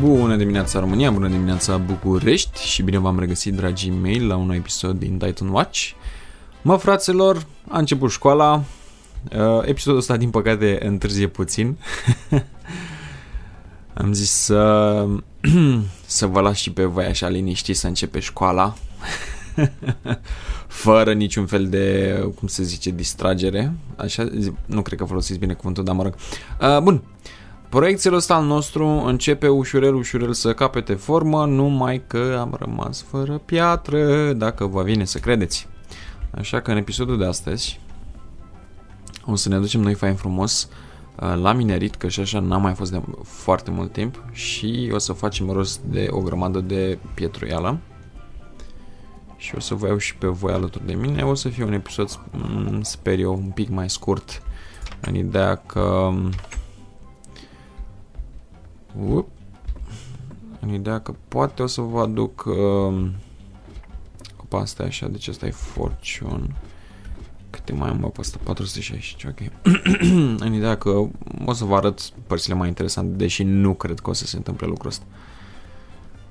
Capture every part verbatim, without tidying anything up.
Bună dimineața România, bună dimineața București și bine v-am regăsit, dragii mei, la un nou episod din Titan Watch. Mă, fraților, a început școala. Episodul ăsta, din păcate, întârzie puțin. Am zis să, să vă las și pe voi așa liniștiți să începe școala. Fără niciun fel de, cum se zice, distragere. Așa, nu cred că folosiți bine cuvântul, dar mă rog. Bun. Proiectul ăsta al nostru începe ușurel, ușurel să capete formă, numai că am rămas fără piatră, dacă vă vine să credeți. Așa că în episodul de astăzi o să ne ducem noi fain frumos la minerit, că și așa n-am mai fost de foarte mult timp și o să facem rost de o grămadă de pietruială. Și o să vă iau și pe voi alături de mine. O să fie un episod, sper eu, un pic mai scurt, în ideea că... Up. În ideea că poate o să vă aduc uh, opa, asta e așa, deci asta e Fortune. Câte mai am, pe asta? patru sute șaizeci, ok. În ideea că o să vă arăt părțile mai interesante, deși nu cred că o să se întâmple lucrul ăsta.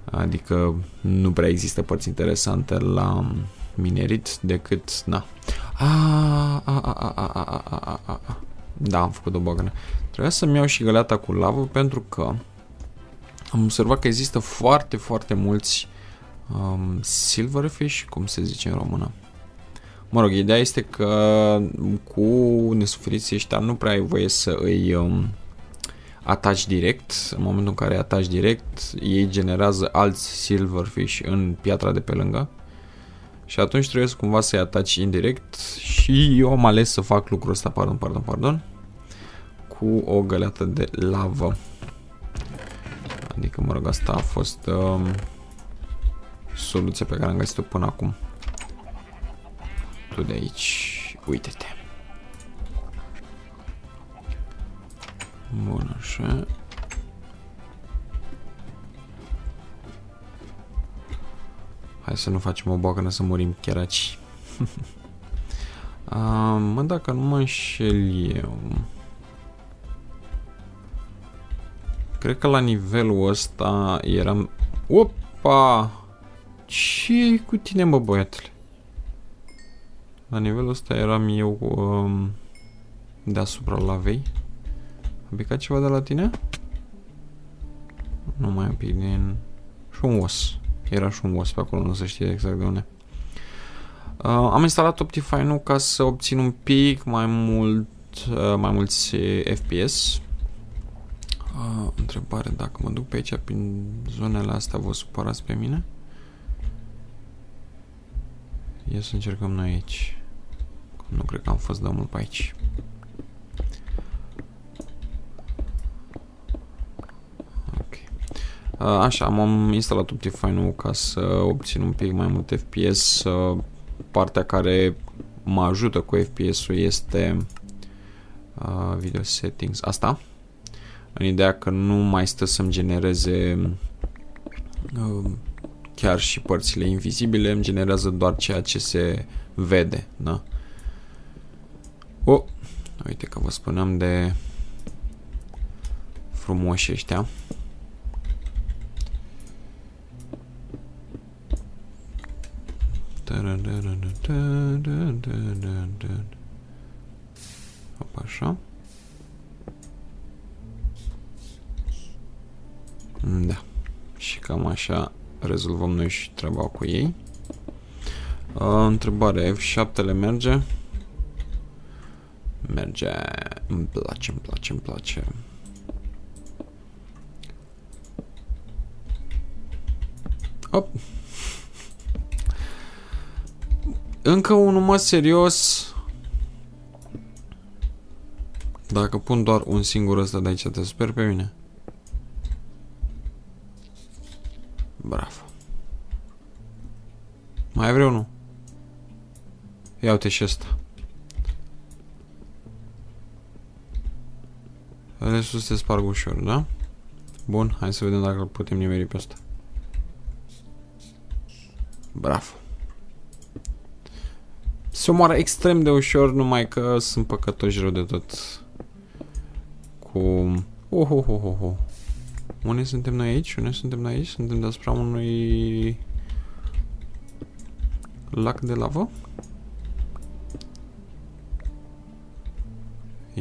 Adică nu prea există părți interesante la minerit decât, na. A, a, a, a, a, a, a, a, a. Da, am făcut o băgănă. Trebuia să-mi iau și găleata cu lavă, pentru că am observat că există foarte, foarte mulți um, silverfish, cum se zice în română. Mă rog, ideea este că cu nesuferiții ăștia nu prea ai voie să îi um, ataci direct. În momentul în care ataci direct, ei generează alți silverfish în piatra de pe lângă. Și atunci trebuie să cumva să-i ataci indirect și eu am ales să fac lucrul ăsta, pardon, pardon, pardon, cu o găleată de lavă. Adică, mă rog, asta a fost uh, soluția pe care am găsit-o până acum. Tu de aici, uite-te. Bun, așa. Hai să nu facem o bocană să murim chiar aici. uh, mă, dacă nu mă înșel eu... Cred că la nivelul ăsta eram... Opa! Ce-i cu tine, mă, băiatule? La nivelul ăsta eram eu um, deasupra lavei. A picat ceva de la tine? Nu mai am pic din... Și un os. Era și un os pe acolo, nu se știe exact de unde. Uh, am instalat Optifine-ul ca să obțin un pic mai mult, uh, mai mulți F P S. Uh, întrebare, dacă mă duc pe aici, prin zonele astea, vă supărați pe mine? Ia să încercăm noi aici. Nu cred că am fost de mult pe aici. Ok. Uh, așa, am instalat Optifine-ul ca să obțin un pic mai mult F P S. Uh, partea care mă ajută cu F P S-ul este uh, video settings. Asta. În ideea că nu mai stă să-mi genereze uh, chiar și părțile invizibile, îmi generează doar ceea ce se vede, da? Oh, uite că vă spuneam de frumoși ăștia. Opa, așa. Da, și cam așa rezolvăm noi și treaba cu ei. A, întrebare, F șapte-le merge? Merge, îmi place, îmi place, îmi place. Op. Încă un număr serios. Dacă pun doar un singur ăsta de aici, te super pe mine. Bravo. Mai vreau, nu? Ia uite și ăsta. Restul se sparg ușor, da? Bun, hai să vedem dacă îl putem nimeri pe ăsta. Bravo. Se omoară extrem de ușor, numai că sunt păcătoși rău de tot. Cu... Ohohohoho. Unde suntem noi aici? Unde suntem noi aici? Suntem deasupra unui lac de lavă?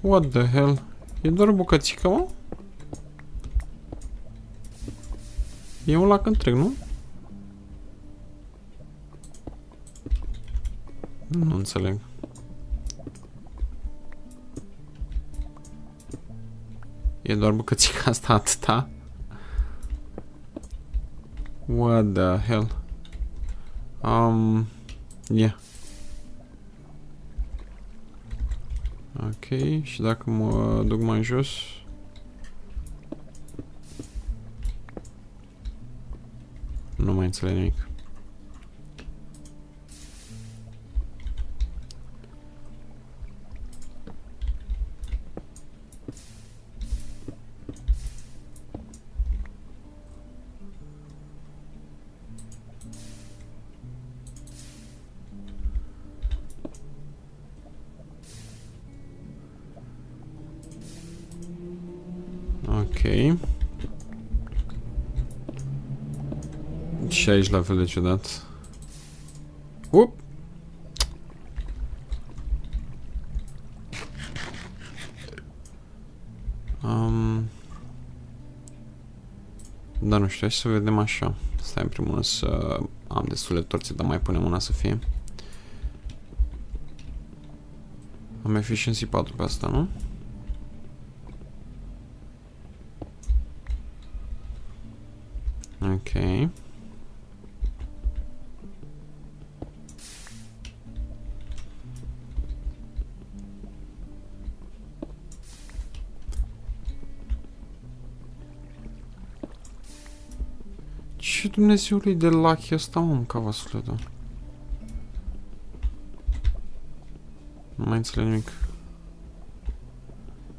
What the hell? E doar o bucățică, mă? E un lac întreg, nu? Nu înțeleg. E doar bucățica asta atâta? What the hell? Um... Yeah. Ok, și dacă mă duc mai jos... Nu mai înțeleg nimic. Și aici la fel de ciudat. Up! Um. Dar nu știu, hai să vedem așa. Stai în primul rând să am destule torțe, dar mai punem una să fie. Am efficiency patru pe asta, nu? Ok. Ce Dumnezeului de lac e ăsta, mă, ca vasul ăla? Nu mai înțeleg nimic.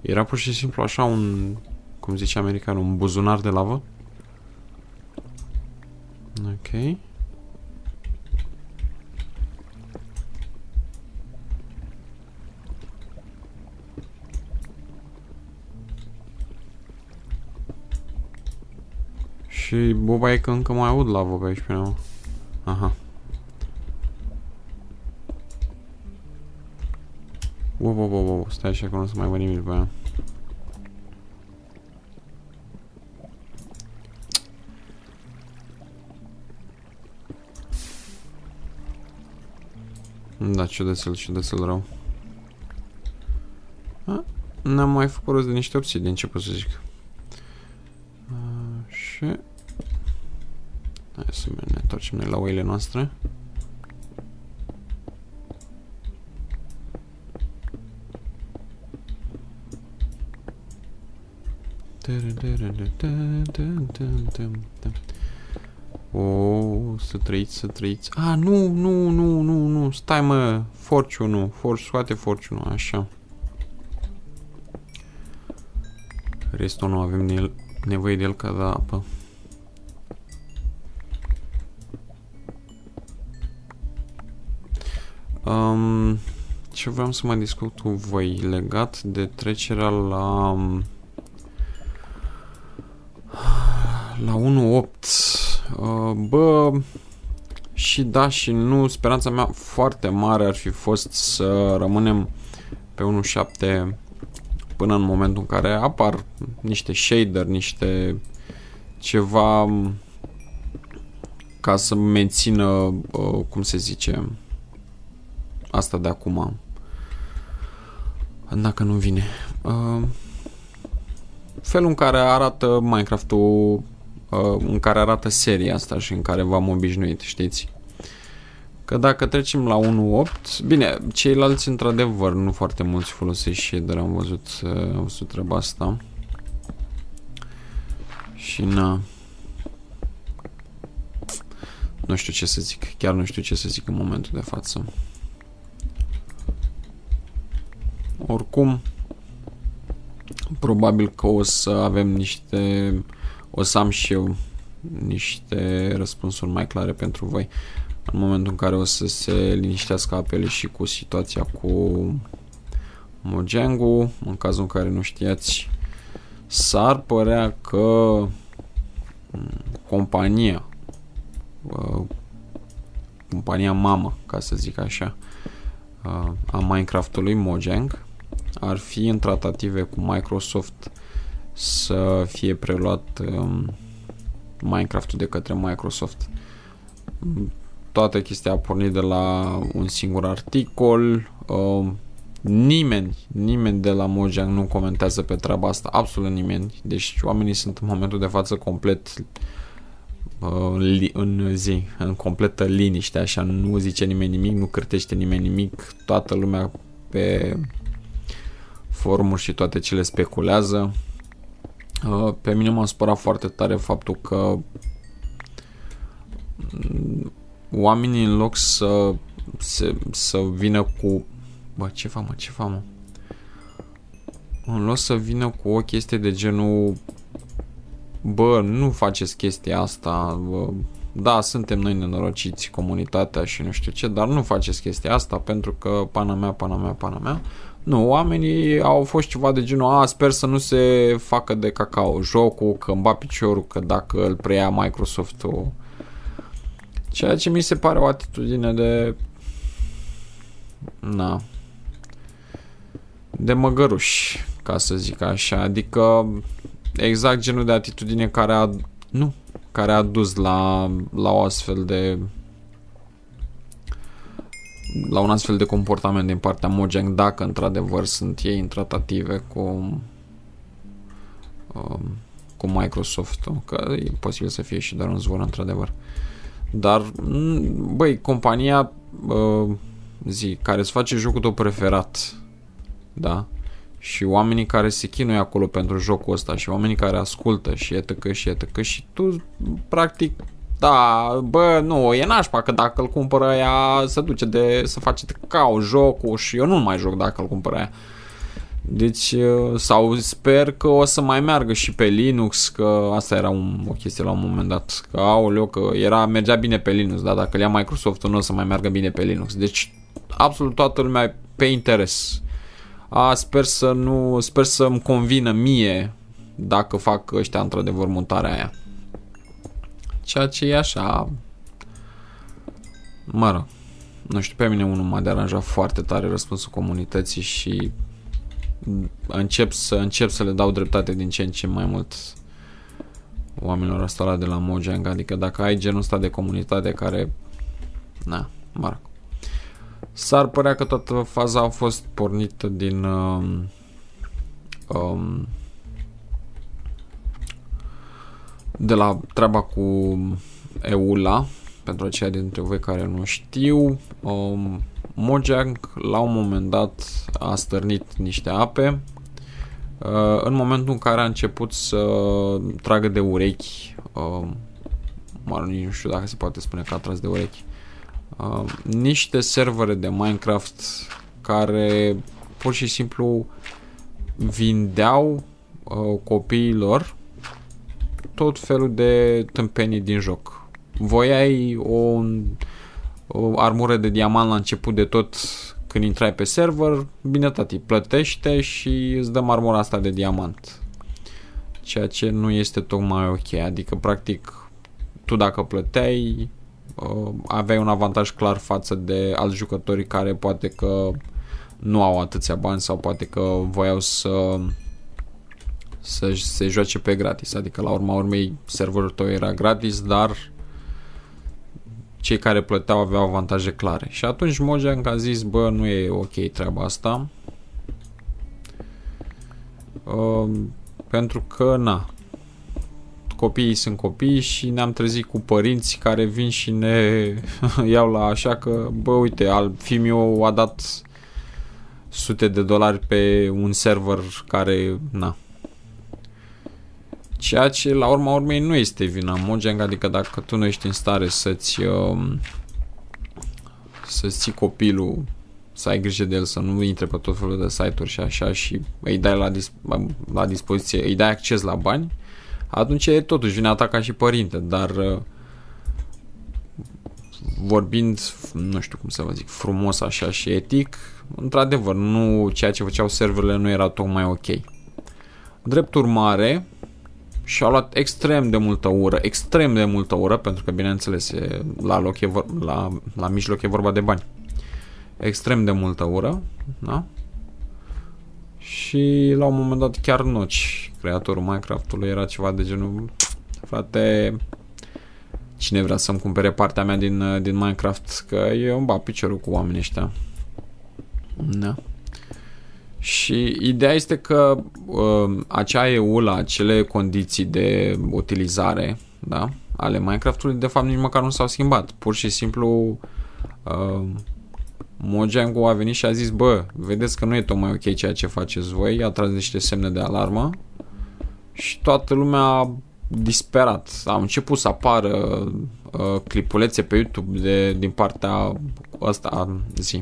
Era pur și simplu așa un, cum zice americanul, un buzunar de lavă. Ok. Și boba e că încă mai aud lavă pe aici pe mine. Aha. Wow, wow, wow, wow. Stai așa că nu o să mai văd nimic după aia. Da, ciudățel, ciudățel rău. N-am mai făcut rost de niște opții, din ce pot să zic. Așa. Hai să ne întoarcem la oile noastre. O, să trăiți, să trăiți. A, nu, nu, nu, nu, nu. Stai, mă, fortune-ul, scoate fortune-ul, așa. Restul nu avem de el. Nevoie de el ca da apă. Um, ce vreau să mai discut cu voi legat de trecerea la la unu punct opt. Uh, bă, și da și nu, speranța mea foarte mare ar fi fost să rămânem pe unu punct șapte până în momentul în care apar niște shader, niște ceva ca să mențină, cum se zice, asta de acum. Dacă nu vine. Felul în care arată Minecraft-ul, în care arată seria asta și în care v-am obișnuit, știți? Că dacă trecem la unu punct opt, bine, ceilalți într-adevăr nu foarte mulți folosesc shader, am văzut, am văzut treaba asta. Și na. Nu știu ce să zic. Chiar nu știu ce să zic în momentul de față. Oricum, probabil că o să avem niște... O să am și eu niște răspunsuri mai clare pentru voi în momentul în care o să se liniștească apele și cu situația cu Mojang-ul. În cazul în care nu știați, s-ar părea că compania compania mamă, ca să zic așa, a Minecraft-ului, Mojang, ar fi în tratative cu Microsoft să fie preluat Minecraft-ul de către Microsoft. Toată chestia a pornit de la un singur articol. Nimeni, nimeni de la Mojang nu comentează pe treaba asta, absolut nimeni. Deci oamenii sunt în momentul de față complet în zi, în completă liniște, așa, nu zice nimeni nimic, nu cârtește nimeni nimic, toată lumea pe forumuri și toate cele speculează. Pe mine m-a supărat foarte tare faptul că oamenii, în loc să se, să vină cu bă, ce fac mă, ce fac mă în loc să vină cu o chestie de genul bă, nu faceți chestia asta, bă, da, suntem noi nenorociți, comunitatea și nu știu ce, dar nu faceți chestia asta pentru că pana mea, pana mea, pana mea. Nu, oamenii au fost ceva de genul, a, sper să nu se facă de cacao jocul, că îmi bat piciorul, că dacă îl preia Microsoft-ul. Ceea ce mi se pare o atitudine de... Na... de măgăruși, ca să zic așa, adică exact genul de atitudine care a... Nu, care a dus la, la o astfel de... la un astfel de comportament din partea Mojang, dacă într-adevăr sunt ei în tratative cu um, cu Microsoft, că e posibil să fie și doar un zvon într-adevăr, dar băi, compania uh, zi, care îți face jocul tău preferat, da? Și oamenii care se chinuie acolo pentru jocul ăsta și oamenii care ascultă și etică și etică și tu practic da, bă, nu, e nașpa că dacă îl cumpără ea, se duce de, să face cacao jocul și eu nu mai joc dacă îl cumpără ea. Deci, sau sper că o să mai meargă și pe Linux, că asta era un, o chestie la un moment dat, că aoleu, că era, mergea bine pe Linux, dar dacă le ia Microsoft-ul nu o să mai meargă bine pe Linux. Deci, absolut toată lumea pe interes. A, sper să nu, sper să-mi convină mie dacă fac ăștia într-adevăr mutarea aia. Ceea ce e așa, mă rog, nu știu, pe mine unul m-a deranjat foarte tare răspunsul comunității și încep să, încep să le dau dreptate din ce în ce mai mult oamenilor ăsta de la Mojang, adică dacă ai genul ăsta de comunitate care, na, mă rog, s-ar părea că toată faza a fost pornită din... Um, um, de la treaba cu Eula, pentru aceia dintre voi care nu știu, um, Mojang la un moment dat a stârnit niște ape uh, în momentul în care a început să tragă de urechi, uh, mă rog, nici nu știu dacă se poate spune că a tras de urechi, uh, niște servere de Minecraft care pur și simplu vindeau uh, copiilor tot felul de tâmpenii din joc. Voiai o, o armură de diamant la început de tot când intrai pe server, bine tati, plătește și îți dăm armura asta de diamant. Ceea ce nu este tocmai ok, adică practic tu dacă plăteai aveai un avantaj clar față de alți jucători care poate că nu au atâția bani sau poate că voiau să să se joace pe gratis, adică la urma urmei serverul tău era gratis, dar cei care plăteau aveau avantaje clare. Și atunci Mojang a zis, bă, nu e ok treaba asta, uh, pentru că, na, copiii sunt copii și ne-am trezit cu părinți care vin și ne iau la așa că, bă, uite, al fiu-miu a dat sute de dolari pe un server care, na, Ceea ce la urma urmei nu este vina Mojang, adică dacă tu nu ești în stare să-ți să-ți ții copilul, să ai grijă de el, să nu intre pe tot felul de site-uri și așa și îi dai la, dis la dispoziție, îi dai acces la bani, atunci e totuși vina ta ca și părinte, dar vorbind, nu știu cum să vă zic, frumos așa și etic, într-adevăr, nu, ceea ce făceau serverele nu era tocmai ok. Drept urmare, și-au luat extrem de multă ură, extrem de multă ură, pentru că, bineînțeles, la, loc e vorba, la, la mijloc e vorba de bani. Extrem de multă ură, da? Și la un moment dat chiar Notch, creatorul Minecraft-ului, era ceva de genul, frate, cine vrea să-mi cumpere partea mea din, din Minecraft, că eu îmi bat piciorul cu oamenii ăștia. Da. Și ideea este că uh, acea Eula, acele condiții de utilizare, da, ale Minecraft-ului, de fapt nici măcar nu s-au schimbat. Pur și simplu uh, Mojang a venit și a zis, bă, vedeți că nu e tocmai ok ceea ce faceți voi, a tras niște semne de alarmă și toată lumea disperat. Am început să apară uh, clipulețe pe YouTube de, din partea asta zi.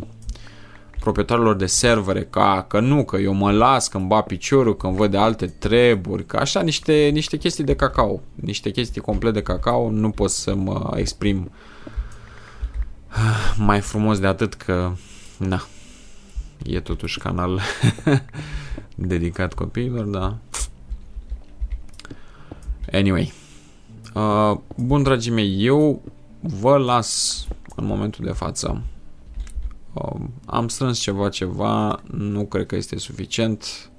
proprietarilor de servere, ca că nu, că eu mă las, că îmi bat piciorul, că îmi văd de alte treburi, că așa, niște, niște chestii de cacao, niște chestii complet de cacao, nu pot să mă exprim mai frumos de atât că, na, e totuși canal dedicat copiilor, da. Anyway, uh, bun, dragii mei, eu vă las în momentul de față. Am strâns ceva, ceva, nu cred că este suficient.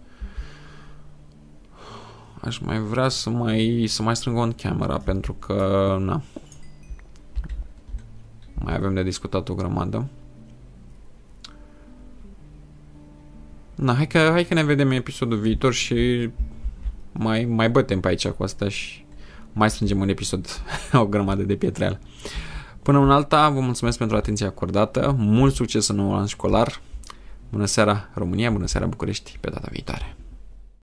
Aș mai vrea să mai, să mai strâng on camera, pentru că, na, mai avem de discutat o grămadă. Na, hai că, hai că ne vedem în episodul viitor și mai, mai bătem pe aici cu asta și mai strângem un episod, o grămadă de pietrele. Până în alta, vă mulțumesc pentru atenția acordată, mult succes în noul an școlar, bună seara România, bună seara București, pe data viitoare!